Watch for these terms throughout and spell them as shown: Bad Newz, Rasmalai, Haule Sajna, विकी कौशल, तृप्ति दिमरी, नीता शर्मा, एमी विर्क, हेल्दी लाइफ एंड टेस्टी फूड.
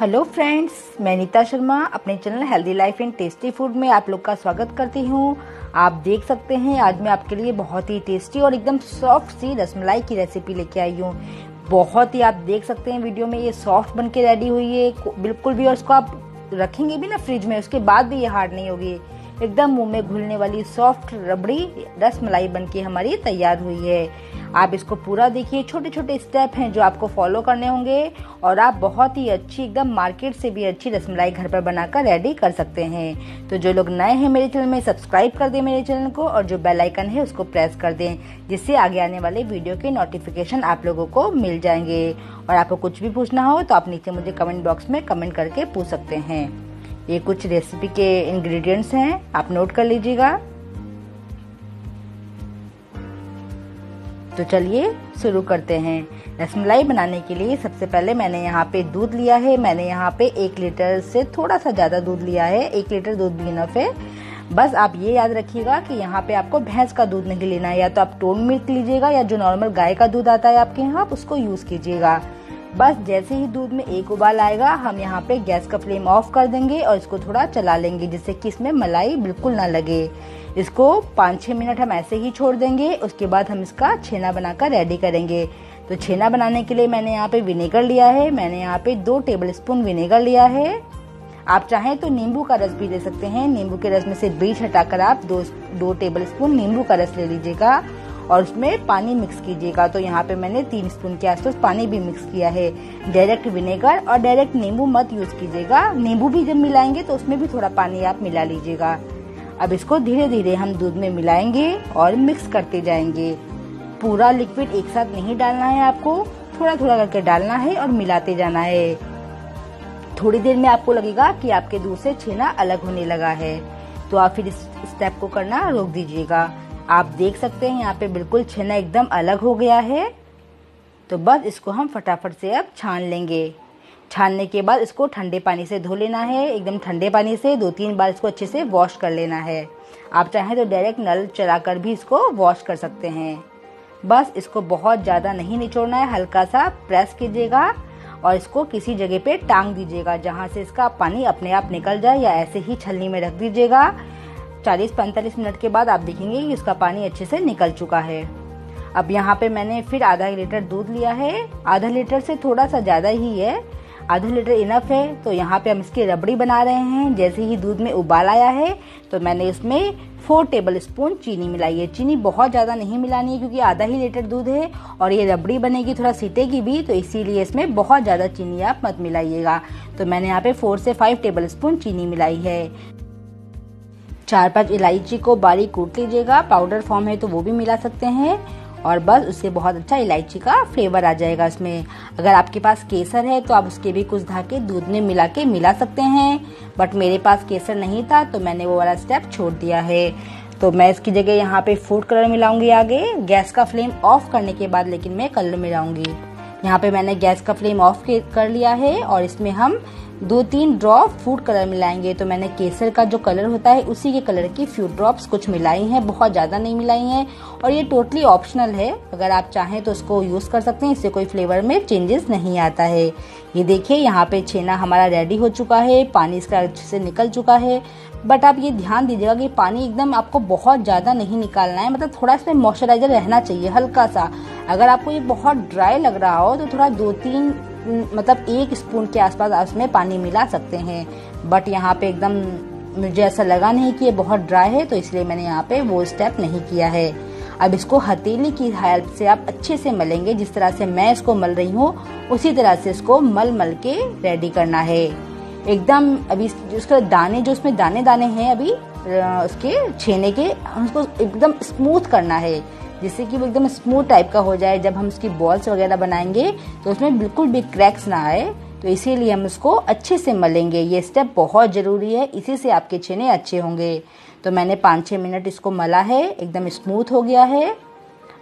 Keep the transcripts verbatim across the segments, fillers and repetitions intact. Hello friends, मैं नीता शर्मा अपने channel हेल्दी लाइफ एंड टेस्टी फूड में आप लोग का स्वागत करती हूँ। आप देख सकते हैं आज मैं आपके लिए बहुत ही टेस्टी और एकदम सॉफ्ट सी रसमलाई की रेसिपी लेके आई हूँ। बहुत ही आप देख सकते हैं वीडियो में ये सॉफ्ट बन के रेडी हुई है बिल्कुल भी, और इसको आप रखेंगे भी ना फ्रिज में उसके बाद भी ये हार्ड नहीं होगी। एकदम मुंह में घुलने वाली सॉफ्ट रबड़ी रसमलाई बनके हमारी तैयार हुई है। आप इसको पूरा देखिए, छोटे छोटे स्टेप हैं जो आपको फॉलो करने होंगे और आप बहुत ही अच्छी एकदम मार्केट से भी अच्छी रसमलाई घर पर बनाकर रेडी कर सकते हैं। तो जो लोग नए हैं मेरे चैनल में सब्सक्राइब कर दें मेरे चैनल को, और जो बेल आइकन है उसको प्रेस कर दें जिससे आगे आने वाले वीडियो के नोटिफिकेशन आप लोगों को मिल जाएंगे। और आपको कुछ भी पूछना हो तो आप नीचे मुझे कमेंट बॉक्स में कमेंट करके पूछ सकते हैं। ये कुछ रेसिपी के इंग्रेडिएंट्स हैं, आप नोट कर लीजिएगा। तो चलिए शुरू करते हैं। रसमलाई बनाने के लिए सबसे पहले मैंने यहाँ पे दूध लिया है। मैंने यहाँ पे एक लीटर से थोड़ा सा ज़्यादा दूध लिया है। एक लीटर दूध भी इनफ है। बस आप ये याद रखिएगा कि यहाँ पे आपको भैंस का दूध नहीं लेना है, या तो आप टोन मिल्क लीजिएगा या जो नॉर्मल गाय का दूध आता है आपके यहाँ आप उसको यूज़ कीजिएगा। बस जैसे ही दूध में एक उबाल आएगा हम यहाँ पे गैस का फ्लेम ऑफ कर देंगे और इसको थोड़ा चला लेंगे जिससे कि इसमें मलाई बिल्कुल ना लगे। इसको पाँच छः मिनट हम ऐसे ही छोड़ देंगे। उसके बाद हम इसका छेना बनाकर रेडी करेंगे। तो छेना बनाने के लिए मैंने यहाँ पे विनेगर लिया है। मैंने यहाँ पे दो टेबल स्पून विनेगर लिया है। आप चाहें तो नींबू का रस भी ले सकते हैं। नींबू के रस में से बीज हटाकर आप दो दो टेबल स्पून नींबू का रस ले लीजिएगा और उसमें पानी मिक्स कीजिएगा। तो यहाँ पे मैंने तीन स्पून के आसपास पानी भी मिक्स किया है। डायरेक्ट विनेगर और डायरेक्ट नींबू मत यूज कीजिएगा। नींबू भी जब मिलाएंगे तो उसमें भी थोड़ा पानी आप मिला लीजिएगा। अब इसको धीरे धीरे हम दूध में मिलाएंगे और मिक्स करते जाएंगे। पूरा लिक्विड एक साथ नहीं डालना है, आपको थोड़ा थोड़ा करके डालना है और मिलाते जाना है। थोड़ी देर में आपको लगेगा कि आपके दूध से छेना अलग होने लगा है तो आप फिर इस स्टेप को करना रोक दीजिएगा। आप देख सकते हैं यहाँ पे बिल्कुल छेना एकदम अलग हो गया है। तो बस इसको हम फटाफट से अब छान लेंगे। छानने के बाद इसको ठंडे पानी से धो लेना है। एकदम ठंडे पानी से दो तीन बार इसको अच्छे से वॉश कर लेना है। आप चाहें तो डायरेक्ट नल चलाकर भी इसको वॉश कर सकते हैं। बस इसको बहुत ज़्यादा नहीं निचोड़ना है, हल्का सा प्रेस कीजिएगा और इसको किसी जगह पे टांग दीजिएगा जहाँ से इसका पानी अपने आप निकल जाए, या ऐसे ही छलनी में रख दीजिएगा। चालीस पैंतालीस मिनट के बाद आप देखेंगे कि उसका पानी अच्छे से निकल चुका है। अब यहाँ पे मैंने फिर आधा लीटर दूध लिया है। आधा लीटर से थोड़ा सा ज़्यादा ही है, आधा लीटर इनफ है। तो यहाँ पे हम इसकी रबड़ी बना रहे हैं। जैसे ही दूध में उबाल आया है तो मैंने इसमें फोर टेबल स्पून चीनी मिलाई है। चीनी बहुत ज़्यादा नहीं मिलानी है क्योंकि आधा ही लीटर दूध है और ये रबड़ी बनेगी, थोड़ा सीटेगी भी, तो इसीलिए इसमें बहुत ज़्यादा चीनी आप मत मिलाइएगा। तो मैंने यहाँ पे फोर से फाइव टेबल स्पून चीनी मिलाई है। चार पांच इलायची को बारीक कूट लीजिएगा। पाउडर फॉर्म है तो वो भी मिला सकते हैं और बस उससे बहुत अच्छा इलायची का फ्लेवर आ जाएगा इसमें। अगर आपके पास केसर है तो आप उसके भी कुछ धागे दूध में मिला के मिला सकते हैं, बट मेरे पास केसर नहीं था तो मैंने वो वाला स्टेप छोड़ दिया है। तो मैं इसकी जगह यहाँ पे फूड कलर मिलाऊंगी। आगे गैस का फ्लेम ऑफ करने के बाद लेकिन मैं कलर मिलाऊंगी। यहाँ पे मैंने गैस का फ्लेम ऑफ कर लिया है और इसमें हम दो तीन ड्रॉप फूड कलर मिलाएंगे। तो मैंने केसर का जो कलर होता है उसी के कलर की फ्यू ड्रॉप्स कुछ मिलाई हैं, बहुत ज़्यादा नहीं मिलाई हैं। और ये टोटली ऑप्शनल है, अगर आप चाहें तो इसको यूज़ कर सकते हैं, इससे कोई फ्लेवर में चेंजेस नहीं आता है। ये देखिए यहाँ पे छेना हमारा रेडी हो चुका है, पानी इसका अच्छे से निकल चुका है। बट आप ये ध्यान दीजिएगा कि पानी एकदम आपको बहुत ज़्यादा नहीं निकालना है, मतलब थोड़ा इसमें मॉइस्चराइजर रहना चाहिए हल्का सा। अगर आपको ये बहुत ड्राई लग रहा हो तो थोड़ा दो तीन मतलब एक स्पून के आसपास आप उसमें पानी मिला सकते हैं, बट यहाँ पे एकदम मुझे ऐसा लगा नहीं कि ये बहुत ड्राई है तो इसलिए मैंने यहाँ पे वो स्टेप नहीं किया है। अब इसको हथेली की हेल्प से आप अच्छे से मलेंगे। जिस तरह से मैं इसको मल रही हूँ उसी तरह से इसको मल मल के रेडी करना है एकदम। अभी उसके दाने जो उसमें दाने दाने हैं अभी उसके छेने के, उसको एकदम स्मूथ करना है जिससे कि वो एकदम स्मूथ टाइप का हो जाए। जब हम उसकी बॉल्स वगैरह बनाएंगे तो उसमें बिल्कुल भी क्रैक्स ना आए, तो इसीलिए हम उसको अच्छे से मलेंगे। ये स्टेप बहुत ज़रूरी है, इसी से आपके छेने अच्छे होंगे। तो मैंने पाँच छः मिनट इसको मला है, एकदम स्मूथ हो गया है।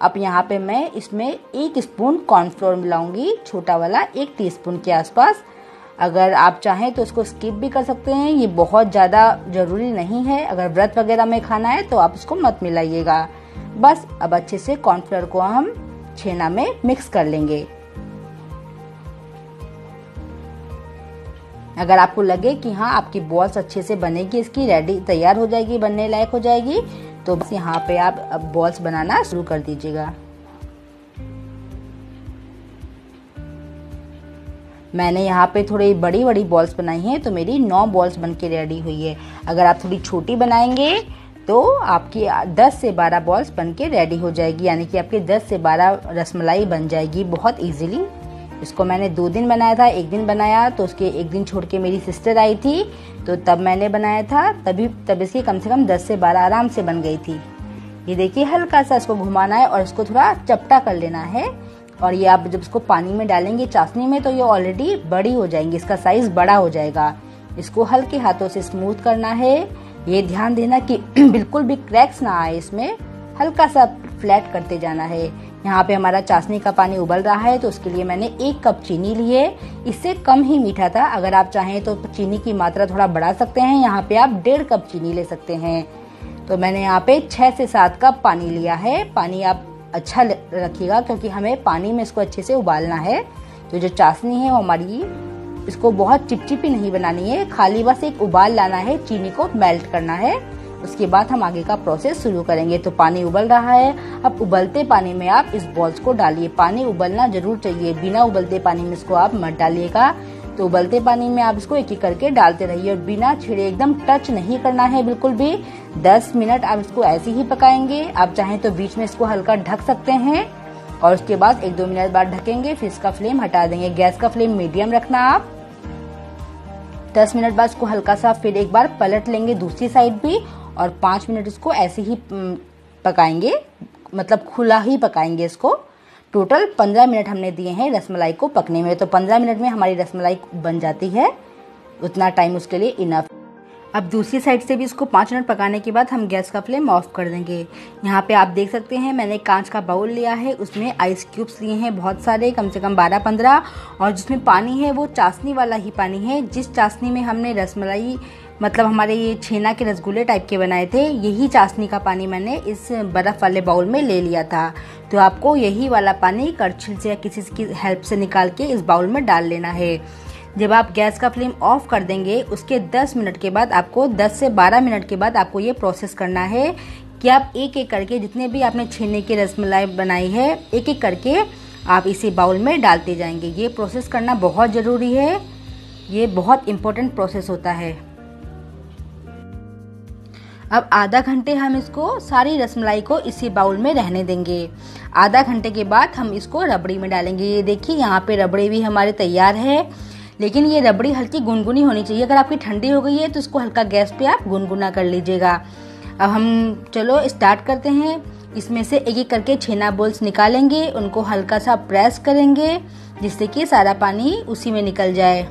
अब यहाँ पे मैं इसमें एक स्पून कॉर्नफ्लोर मिलाऊंगी, छोटा वाला एक टी स्पून के आसपास। अगर आप चाहें तो इसको स्किप भी कर सकते हैं, ये बहुत ज़्यादा ज़रूरी नहीं है। अगर व्रत वगैरह में खाना है तो आप इसको मत मिलाइएगा। बस अब अच्छे से कॉर्नफ्लोर को हम छेना में मिक्स कर लेंगे। अगर आपको लगे कि हाँ आपकी बॉल्स अच्छे से बनेगी, इसकी रेडी तैयार हो जाएगी, बनने लायक हो जाएगी, तो बस यहाँ पे आप अब बॉल्स बनाना शुरू कर दीजिएगा। मैंने यहाँ पे थोड़ी बड़ी बड़ी बॉल्स बनाई हैं, तो मेरी नौ बॉल्स बन के रेडी हुई है। अगर आप थोड़ी छोटी बनाएंगे तो आपकी दस से बारह बॉल्स बन के रेडी हो जाएगी, यानी कि आपकी दस से बारह रसमलाई बन जाएगी बहुत इजीली। इसको मैंने दो दिन बनाया था, एक दिन बनाया तो उसके एक दिन छोड़ के मेरी सिस्टर आई थी, तो तब मैंने बनाया था, तभी तब इसकी कम से कम दस से बारह आराम से बन गई थी। ये देखिए हल्का सा इसको घुमाना है और इसको थोड़ा चपटा कर लेना है, और ये आप जब इसको पानी में डालेंगे चाशनी में तो ये ऑलरेडी बड़ी हो जाएंगी, इसका साइज़ बड़ा हो जाएगा। इसको हल्के हाथों से स्मूथ करना है, ये ध्यान देना कि बिल्कुल भी क्रैक्स ना आए, इसमें हल्का सा फ्लैट करते जाना है। यहाँ पे हमारा चाशनी का पानी उबल रहा है, तो उसके लिए मैंने एक कप चीनी ली है, इससे कम ही मीठा था। अगर आप चाहें तो चीनी की मात्रा थोड़ा बढ़ा सकते हैं, यहाँ पे आप डेढ़ कप चीनी ले सकते हैं। तो मैंने यहाँ पे छः से सात कप पानी लिया है। पानी आप अच्छा रखिएगा क्योंकि हमें पानी में इसको अच्छे से उबालना है। तो जो चाशनी है वो हमारी, इसको बहुत चिपचिपी नहीं बनानी है, खाली बस एक उबाल लाना है, चीनी को मेल्ट करना है, उसके बाद हम आगे का प्रोसेस शुरू करेंगे। तो पानी उबल रहा है, अब उबलते पानी में आप इस बॉल्स को डालिए। पानी उबलना जरूर चाहिए, बिना उबलते पानी में इसको आप मत डालिएगा। तो उबलते पानी में आप इसको एक एक करके डालते रहिए और बिना छिड़े, एकदम टच नहीं करना है बिल्कुल भी। दस मिनट आप इसको ऐसे ही पकाएंगे। आप चाहें तो बीच में इसको हल्का ढक सकते हैं और उसके बाद एक दो मिनट बाद ढकेंगे, फिर इसका फ्लेम हटा देंगे। गैस का फ्लेम मीडियम रखना आप। दस मिनट बाद इसको हल्का सा फिर एक बार पलट लेंगे दूसरी साइड भी, और पाँच मिनट इसको ऐसे ही पकाएंगे, मतलब खुला ही पकाएंगे इसको। टोटल पंद्रह मिनट हमने दिए हैं रसमलाई को पकने में, तो पंद्रह मिनट में हमारी रसमलाई बन जाती है, उतना टाइम उसके लिए इनफ। अब दूसरी साइड से भी इसको पाँच मिनट पकाने के बाद हम गैस का फ्लेम ऑफ कर देंगे। यहाँ पे आप देख सकते हैं मैंने कांच का बाउल लिया है, उसमें आइस क्यूब्स लिए हैं बहुत सारे, कम से कम बारह पंद्रह, और जिसमें पानी है वो चाशनी वाला ही पानी है, जिस चाशनी में हमने रसमलाई, मतलब हमारे ये छेना के रसगुल्ले टाइप के बनाए थे, यही चाशनी का पानी मैंने इस बर्फ़ वाले बाउल में ले लिया था। तो आपको यही वाला पानी करछिल से या किसी की हेल्प से निकाल के इस बाउल में डाल लेना है। जब आप गैस का फ्लेम ऑफ कर देंगे उसके दस मिनट के बाद आपको दस से बारह मिनट के बाद आपको ये प्रोसेस करना है कि आप एक एक करके जितने भी आपने छेने की रसमलाई बनाई है, एक एक करके आप इसी बाउल में डालते जाएंगे। ये प्रोसेस करना बहुत ज़रूरी है, ये बहुत इम्पोर्टेंट प्रोसेस होता है। अब आधा घंटे हम इसको, सारी रसमलाई को इसी बाउल में रहने देंगे। आधा घंटे के बाद हम इसको रबड़ी में डालेंगे। ये देखिए यहाँ पे रबड़ी भी हमारे तैयार है, लेकिन ये रबड़ी हल्की गुनगुनी होनी चाहिए। अगर आपकी ठंडी हो गई है तो इसको हल्का गैस पे आप गुनगुना कर लीजिएगा। अब हम चलो स्टार्ट करते हैं। इसमें से एक एक करके छेना बॉल्स निकालेंगे, उनको हल्का सा प्रेस करेंगे जिससे कि सारा पानी उसी में निकल जाए।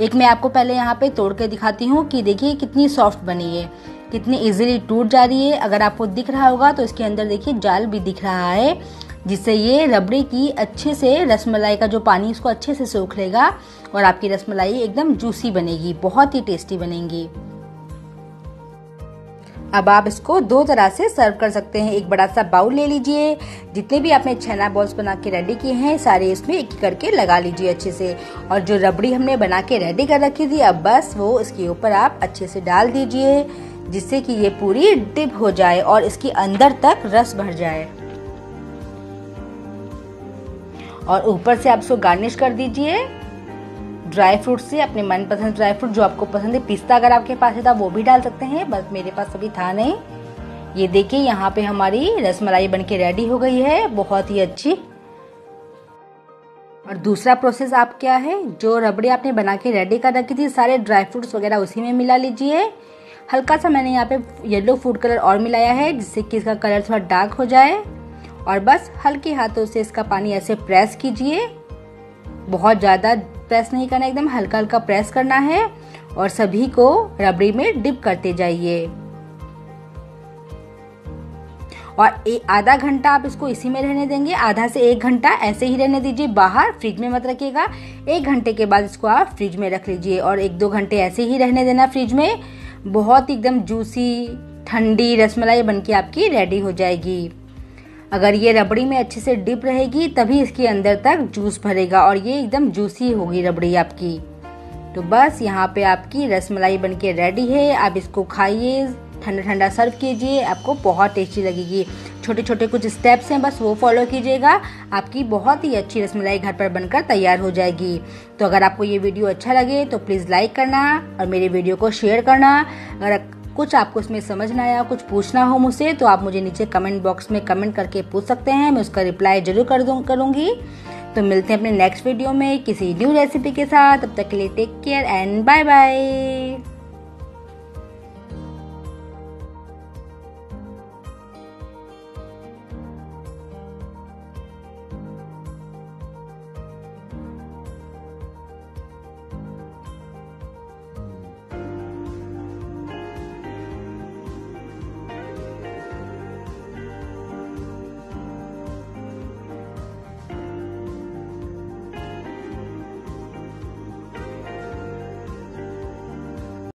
एक मैं आपको पहले यहाँ पे तोड़ के दिखाती हूँ कि देखिए कितनी सॉफ्ट बनी है, कितनी इजीली टूट जा रही है। अगर आपको दिख रहा होगा तो इसके अंदर देखिए जाल भी दिख रहा है, जिससे ये रबड़ी की अच्छे से रसमलाई का जो पानी, उसको अच्छे से सोख लेगा और आपकी रसमलाई एकदम जूसी बनेगी, बहुत ही टेस्टी बनेगी। अब आप इसको दो तरह से सर्व कर सकते हैं। एक बड़ा सा बाउल ले लीजिए, जितने भी आपने छेना बॉल्स बना के रेडी किए हैं सारे इसमें एक करके लगा लीजिए अच्छे से, और जो रबड़ी हमने बना के रेडी कर रखी थी अब बस वो इसके ऊपर आप अच्छे से डाल दीजिए, जिससे कि ये पूरी डिप हो जाए और इसके अंदर तक रस भर जाए, और ऊपर से आप इसको गार्निश कर दीजिए ड्राई फ्रूट से, अपने मनपसंद ड्राई फ्रूट जो आपको पसंद है। पिस्ता अगर आपके पास है तो वो भी डाल सकते हैं, बस मेरे पास अभी था नहीं। ये देखिए यहाँ पे हमारी रसमलाई बनके रेडी हो गई है, बहुत ही अच्छी। और दूसरा प्रोसेस आप क्या है, जो रबड़ी आपने बना के रेडी कर रखी थी सारे ड्राई फ्रूट्स वगैरह उसी में मिला लीजिए। हल्का सा मैंने यहाँ पे येलो फूड कलर और मिलाया है जिससे कि इसका कलर थोड़ा डार्क हो जाए, और बस हल्के हाथों से इसका पानी ऐसे प्रेस कीजिए, बहुत ज़्यादा प्रेस नहीं करना, एकदम हल्का हल्का प्रेस करना है, और सभी को रबड़ी में डिप करते जाइए। और एक आधा घंटा आप इसको इसी में रहने देंगे, आधा से एक घंटा ऐसे ही रहने दीजिए बाहर, फ्रिज में मत रखिएगा। एक घंटे के बाद इसको आप फ्रिज में रख लीजिए और एक दो घंटे ऐसे ही रहने देना फ्रिज में। बहुत एकदम जूसी ठंडी रसमलाई बनके आपकी रेडी हो जाएगी। अगर ये रबड़ी में अच्छे से डिप रहेगी तभी इसके अंदर तक जूस भरेगा और ये एकदम जूसी होगी रबड़ी आपकी। तो बस यहाँ पे आपकी रसमलाई बनके रेडी है। आप इसको खाइए, ठंडा ठंडा सर्व कीजिए, आपको बहुत टेस्टी लगेगी। छोटे छोटे कुछ स्टेप्स हैं, बस वो फॉलो कीजिएगा, आपकी बहुत ही अच्छी रसमलाई घर पर बनकर तैयार हो जाएगी। तो अगर आपको ये वीडियो अच्छा लगे तो प्लीज़ लाइक करना और मेरे वीडियो को शेयर करना। अगर कुछ आपको इसमें समझ ना आया, कुछ पूछना हो मुझसे, तो आप मुझे नीचे कमेंट बॉक्स में कमेंट करके पूछ सकते हैं, मैं उसका रिप्लाई जरूर कर दूँ करूँगी। तो मिलते हैं अपने नेक्स्ट वीडियो में किसी न्यू रेसिपी के साथ। तब तक के लिए take care and bye bye.